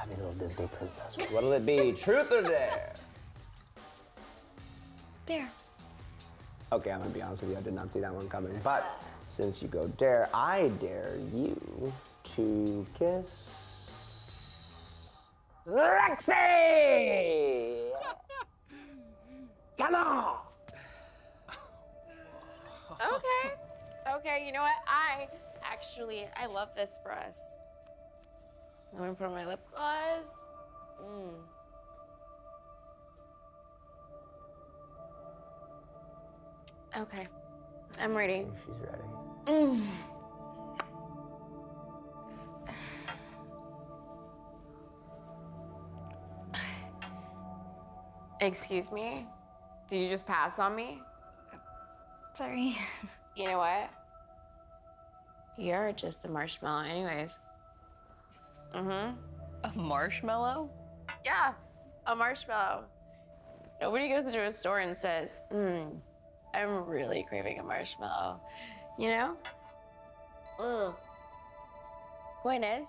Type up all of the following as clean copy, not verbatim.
savvy little Disney princess. What'll it be, truth or dare? Dare. Okay, I'm gonna be honest with you, I did not see that one coming. But since you go dare, I dare you to kiss Lexi! Come on! Okay. Okay, you know what? I love this for us. I'm gonna put on my lip gloss. Mm. Okay, I'm ready. She's ready. Excuse me? Did you just pass on me? Sorry. You know what? You're just a marshmallow anyways. Mm-hmm. A marshmallow? Yeah, a marshmallow. Nobody goes into a store and says, I'm really craving a marshmallow, you know? Point is,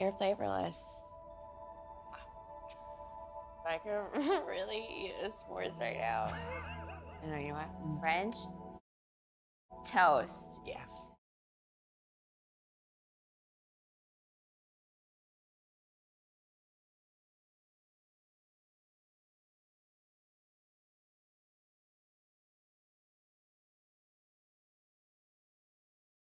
you're flavorless. I could really eat a s'mores right now. You know what? French toast. Yes.